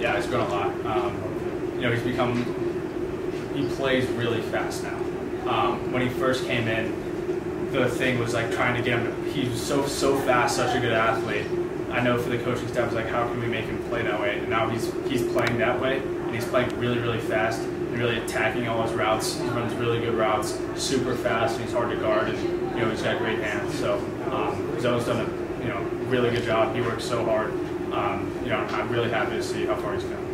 Yeah, he's grown a lot. You know, he plays really fast now. When he first came in, the thing was like trying to get him to, he was so fast, such a good athlete. I know for the coaching staff, it was like, how can we make him play that way? And now he's playing that way, and he's playing really, really fast and really attacking all his routes. He runs really good routes, super fast, and he's hard to guard, and you know, he's got great hands. So Zoe's done a really good job. He works so hard. You know, I'm really happy to see how far he's come.